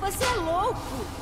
Você é louco!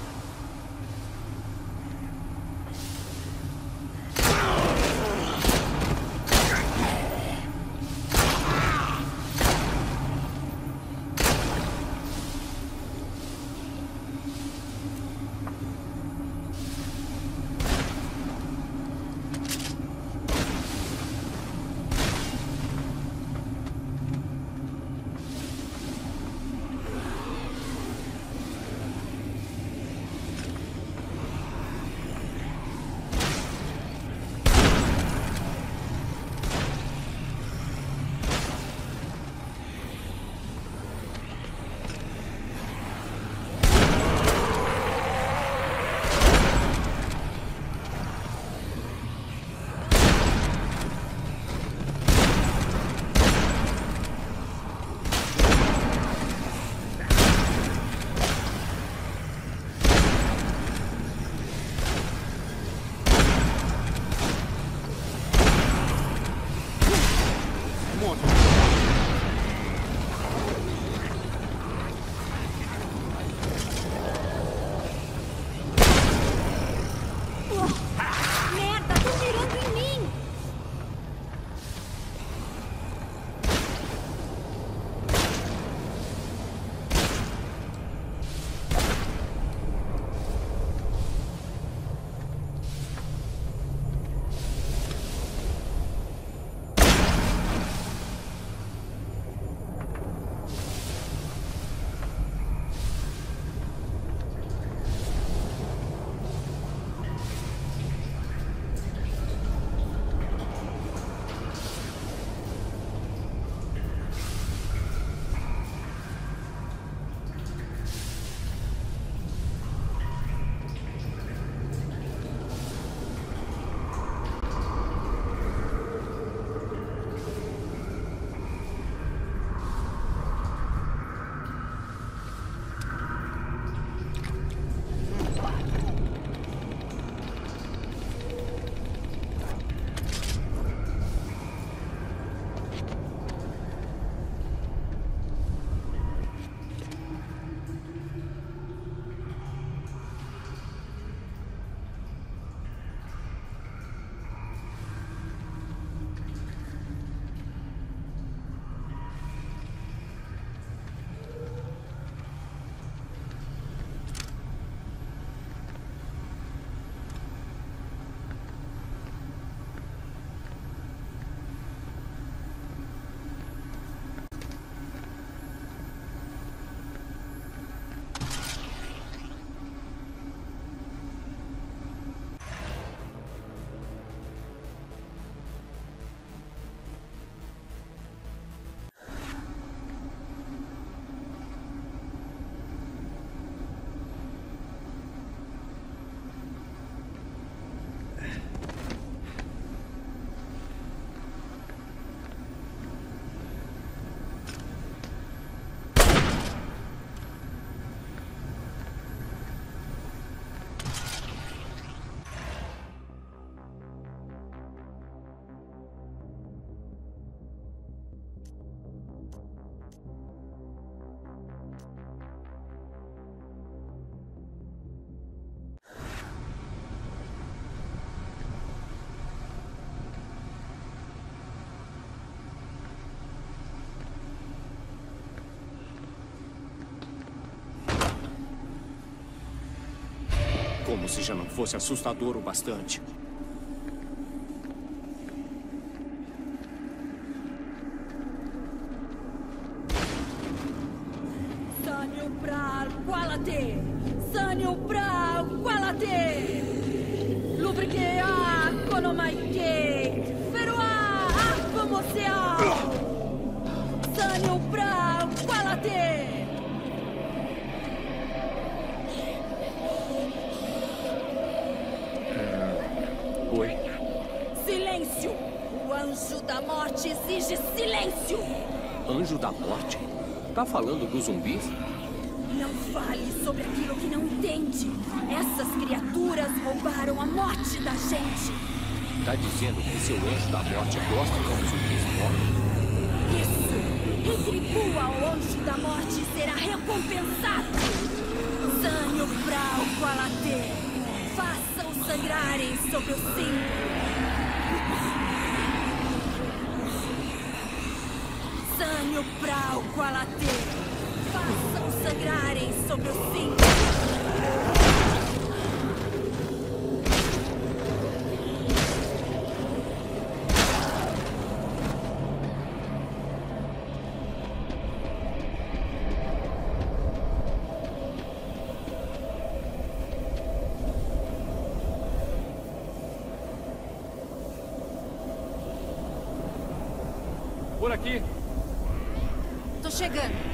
Como se já não fosse assustador o bastante. Tá falando dos zumbis? Não fale sobre aquilo que não entende. Essas criaturas roubaram a morte da gente. Tá dizendo que seu anjo da morte gosta como zumbis mortos? Isso! contribua ao anjo da morte será recompensado. Dane o brau a later. Façam sangrarem sobre o cinto. Dane o brau a later. Façam sangrarem sobre o cinto. Por aqui. Tô chegando.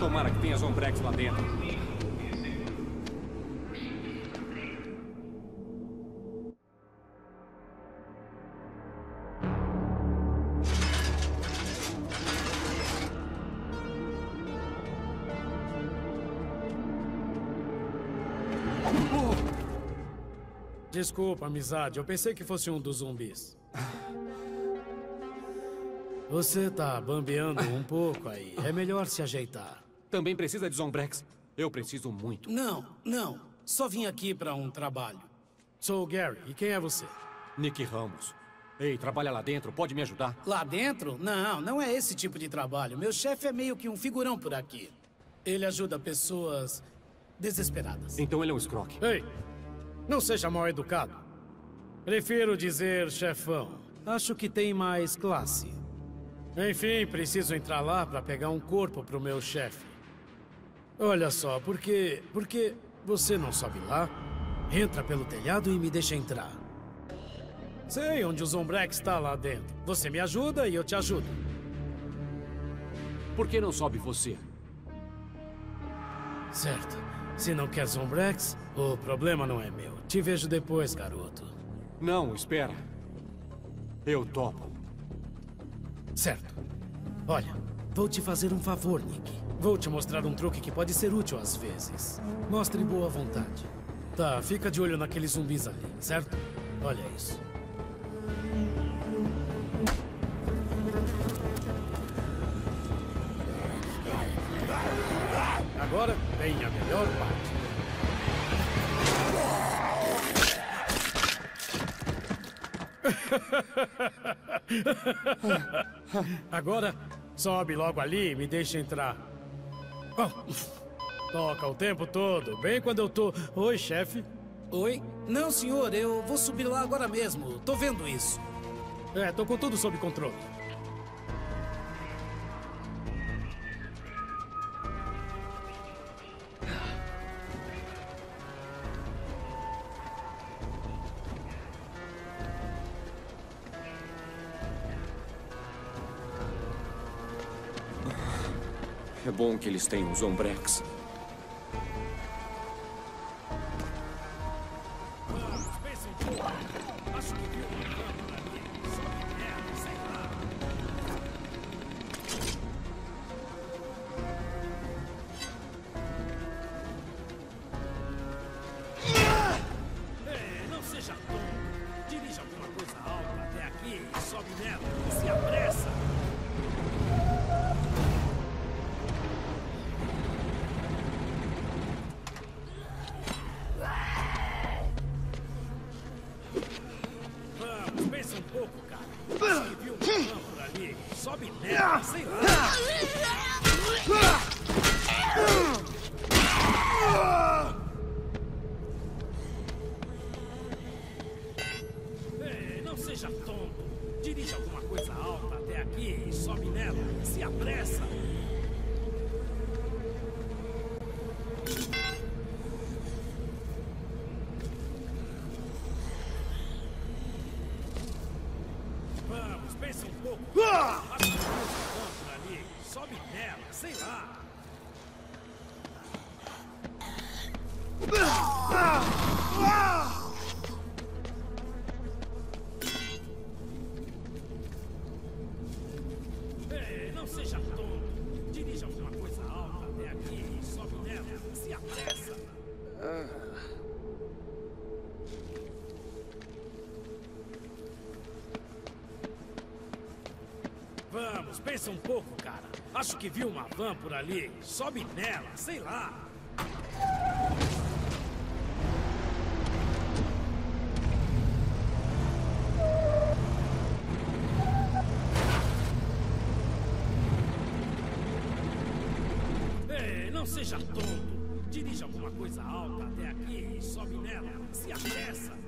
Tomara que tenha Zombrex lá dentro. Desculpa, amizade. Eu pensei que fosse um dos zumbis. Você tá bambeando um pouco aí. É melhor se ajeitar. Também precisa de Zombrex? Eu preciso muito. Não. Só vim aqui pra um trabalho. Sou o Gary. E quem é você? Nick Ramos. Ei, trabalha lá dentro. Pode me ajudar? Lá dentro? Não é esse tipo de trabalho. Meu chefe é meio que um figurão por aqui. Ele ajuda pessoas desesperadas. Então ele é um escroque. Ei, não seja mal educado. Prefiro dizer chefão. Acho que tem mais classe. Enfim, preciso entrar lá pra pegar um corpo pro meu chefe. Olha só, porque você não sobe lá? Entra pelo telhado e me deixa entrar. Sei onde o Zombrex está lá dentro. Você me ajuda e eu te ajudo. Por que não sobe você? Certo. Se não quer Zombrex, o problema não é meu. Te vejo depois, garoto. Não, espera. Eu topo. Certo. Olha, vou te fazer um favor, Nick. Vou te mostrar um truque que pode ser útil às vezes. Mostre boa vontade. Tá, fica de olho naqueles zumbis ali, certo? Olha isso. Agora vem a melhor parte. Agora sobe logo ali e me deixa entrar. Toca o tempo todo, bem quando eu tô... Oi, chefe. Oi? Não, senhor, eu vou subir lá agora mesmo. Tô vendo isso. É, tô com tudo sob controle. É bom que eles tenham os Zombrex. Pensa um pouco, cara. Acho que vi uma van por ali. Sobe nela, sei lá. Ei, não seja tonto. Dirija alguma coisa alta até aqui e sobe nela. Se apressa.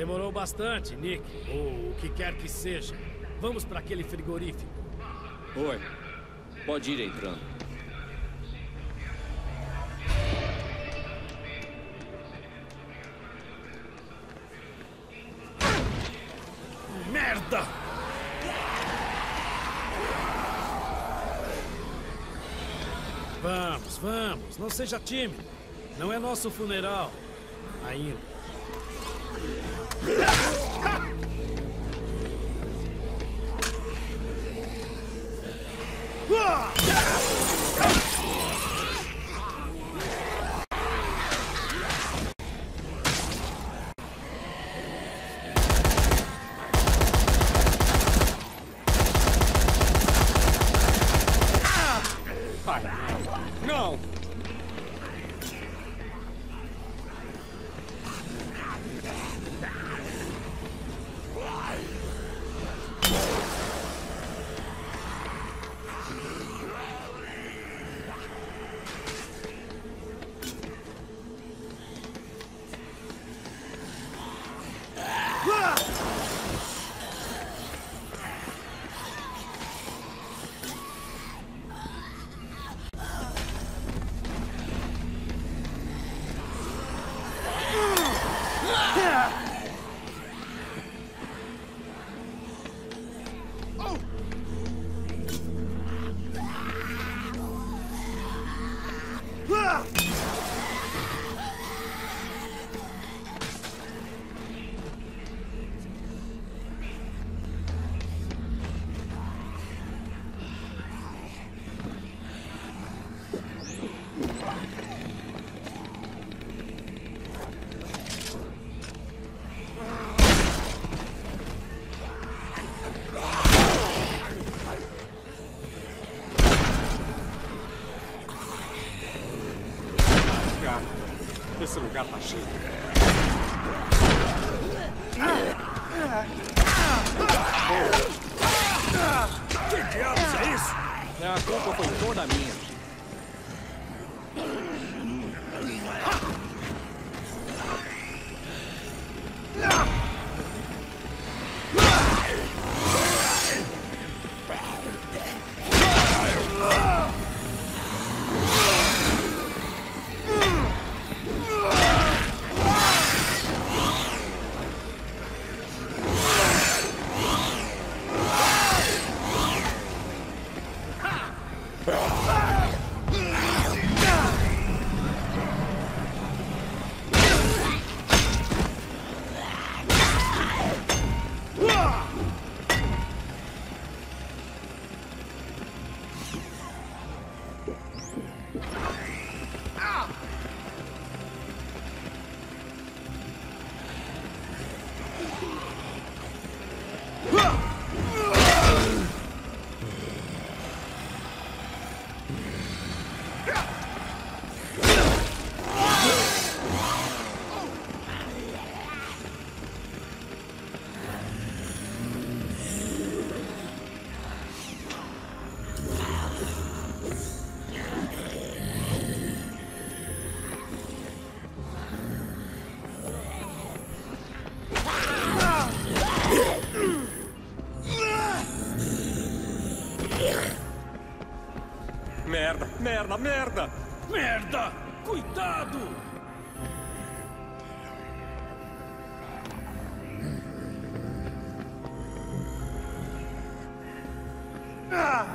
Demorou bastante, Nick. Ou o que quer que seja. Vamos para aquele frigorífico. Oi. Pode ir entrando. Merda! Vamos, vamos. Não seja tímido. Não é nosso funeral. Ainda. Esse lugar tá cheio. Que diabos é isso? A culpa foi toda minha. Merda, merda! Merda! Cuidado! Huh!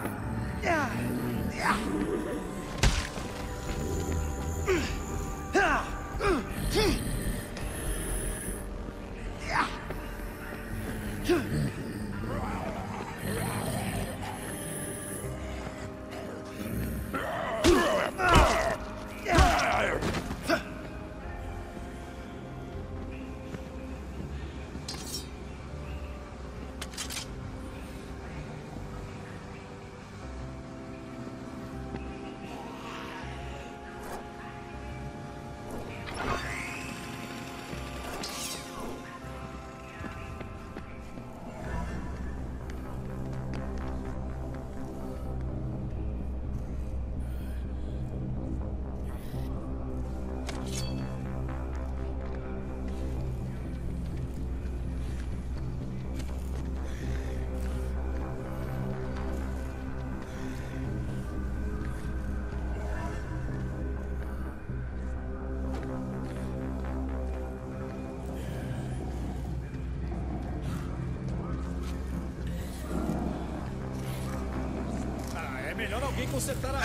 Vem consertar a...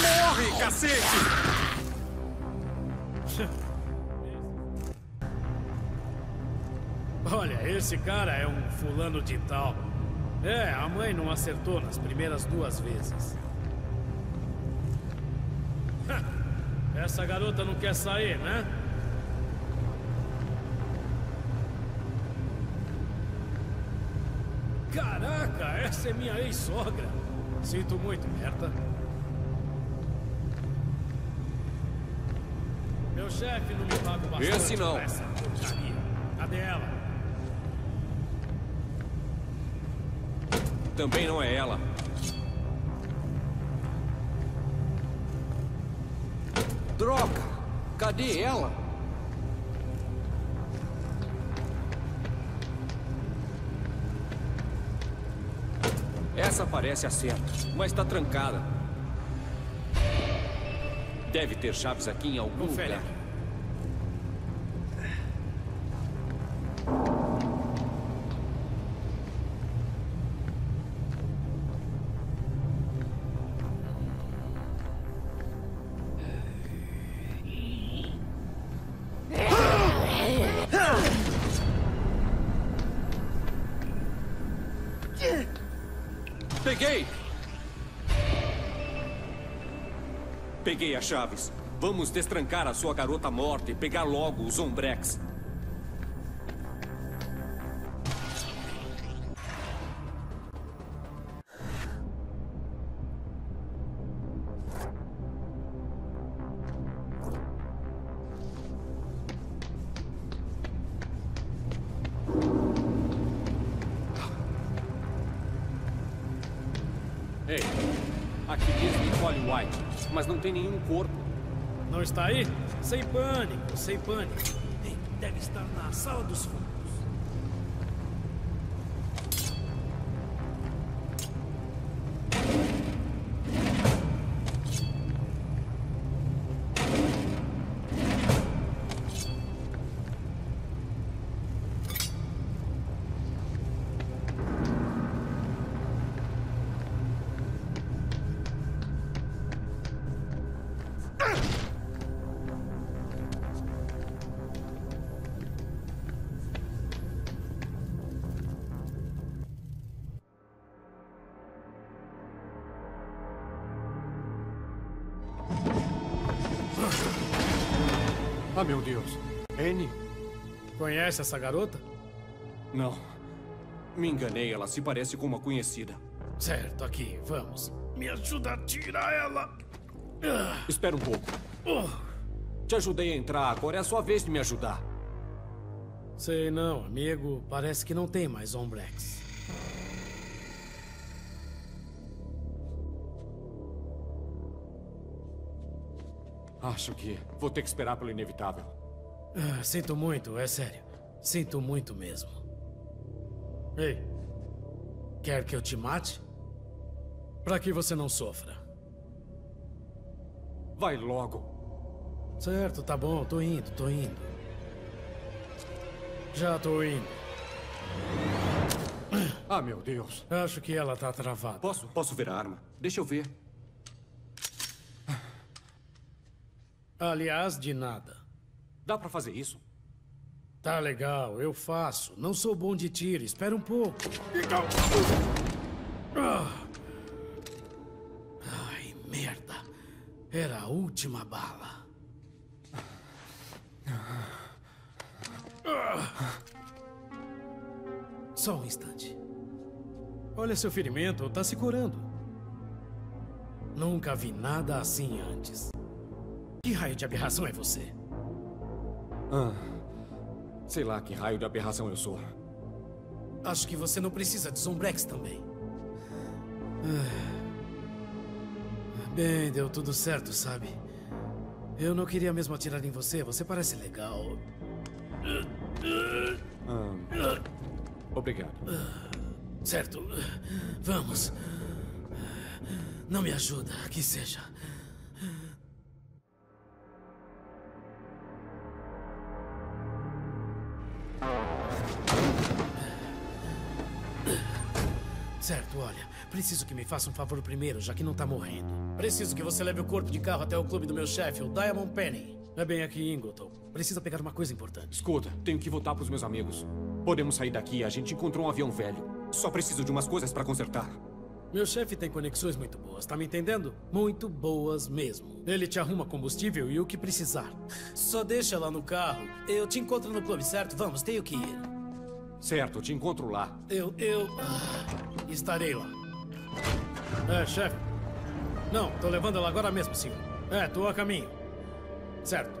Morre, cacete! Olha, esse cara é um fulano de tal. É, a mãe não acertou nas primeiras 2 vezes. Essa garota não quer sair, né? Caraca, essa é minha ex-sogra. Sinto muito, Berta. Meu chefe não me paga bastante. Esse não. Essa porcaria. Cadê ela? Também não é ela. Droga! Cadê ela? Essa parece a certa, mas tá trancada. Deve ter chaves aqui em algum lugar. Peguei as chaves. Vamos destrancar a sua garota morta e pegar logo o Zombrex. Ei, aqui diz Nicole White, mas não tem nenhum corpo. Não está aí? Sem pânico, sem pânico. Deve estar na sala dos fundos. Ah, meu Deus. Annie? Conhece essa garota? Não. Me enganei, ela se parece com uma conhecida. Certo, aqui, vamos. Me ajuda a tirar ela. Espera um pouco. Te ajudei a entrar, agora é a sua vez de me ajudar. Sei não, amigo. Parece que não tem mais Zombrex. Acho que vou ter que esperar pelo inevitável. Sinto muito, é sério. Sinto muito mesmo. Ei, quer que eu te mate? Pra que você não sofra. Vai logo. Certo, tá bom, tô indo, tô indo. Já tô indo. Ah, meu Deus. Acho que ela tá travada. Posso ver a arma? Deixa eu ver. Aliás, de nada. Dá pra fazer isso? Tá legal, eu faço. Não sou bom de tiro, espera um pouco. Então... Ai, merda. Era a última bala. Só um instante. Olha seu ferimento, tá se curando. Nunca vi nada assim antes. Que raio de aberração é você? Sei lá que raio de aberração eu sou. Acho que você não precisa de Zombrex também. Bem, deu tudo certo, sabe? Eu não queria mesmo atirar em você, você parece legal. Obrigado. Certo, vamos. Não me ajuda, que seja. Certo, olha, Preciso que me faça um favor primeiro, já que não tá morrendo. Preciso que você leve o corpo de carro até o clube do meu chefe, o Diamond Panty. É bem aqui em Ingleton. Precisa pegar uma coisa importante. Escuta, tenho que voltar pros meus amigos. Podemos sair daqui, a gente encontrou um avião velho. Só preciso de umas coisas pra consertar. Meu chefe tem conexões muito boas, tá me entendendo? Muito boas mesmo. Ele te arruma combustível e o que precisar. Só deixa lá no carro. Eu te encontro no clube, certo? Vamos, tenho que ir. Certo, te encontro lá. Estarei lá. É, chefe. Não, tô levando ela agora mesmo, senhor. É, tô a caminho. Certo.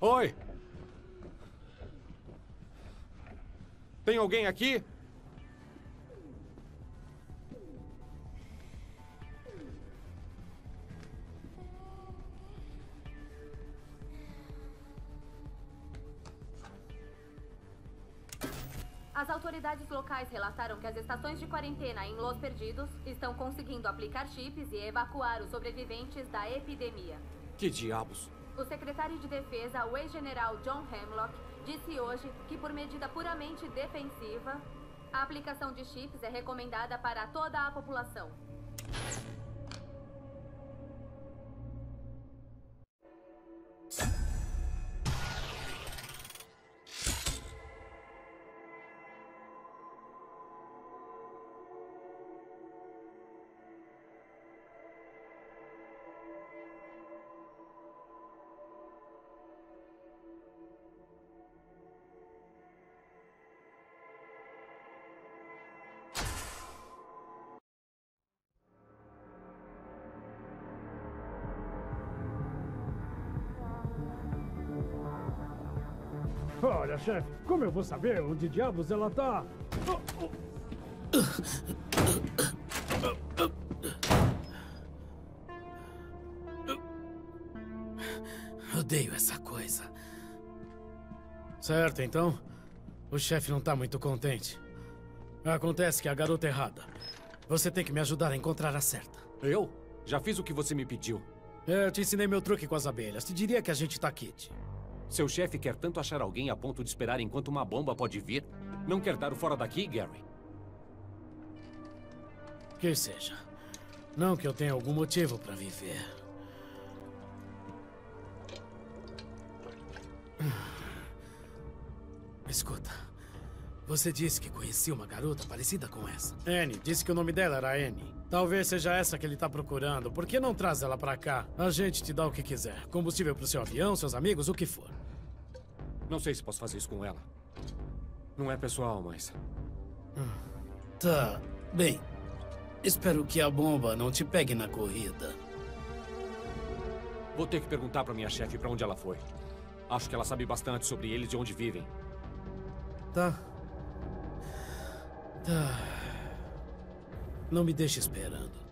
Oi! Tem alguém aqui? As autoridades locais relataram que as estações de quarentena em Los Perdidos estão conseguindo aplicar chips e evacuar os sobreviventes da epidemia. Que diabos? O secretário de defesa, o ex-general John Hemlock, disse hoje que por medida puramente defensiva, a aplicação de chips é recomendada para toda a população. Olha, chefe, como eu vou saber onde diabos ela tá? Odeio essa coisa. Certo, então. O chefe não tá muito contente. Acontece que a garota é errada. Você tem que me ajudar a encontrar a certa. Eu? Já fiz o que você me pediu. Eu te ensinei meu truque com as abelhas. Te diria que a gente tá quente. Seu chefe quer tanto achar alguém a ponto de esperar enquanto uma bomba pode vir? Não quer dar o fora daqui, Gary? Que seja. Não que eu tenha algum motivo pra viver. Escuta. Você disse que conhecia uma garota parecida com essa. Annie. Disse que o nome dela era Annie. Talvez seja essa que ele tá procurando. Por que não traz ela pra cá? A gente te dá o que quiser. Combustível pro seu avião, seus amigos, o que for. Não sei se posso fazer isso com ela. Não é pessoal, mas... Tá, bem. Espero que a bomba não te pegue na corrida. Vou ter que perguntar pra minha chefe pra onde ela foi. Acho que ela sabe bastante sobre eles e onde vivem. Tá. Não me deixe esperando.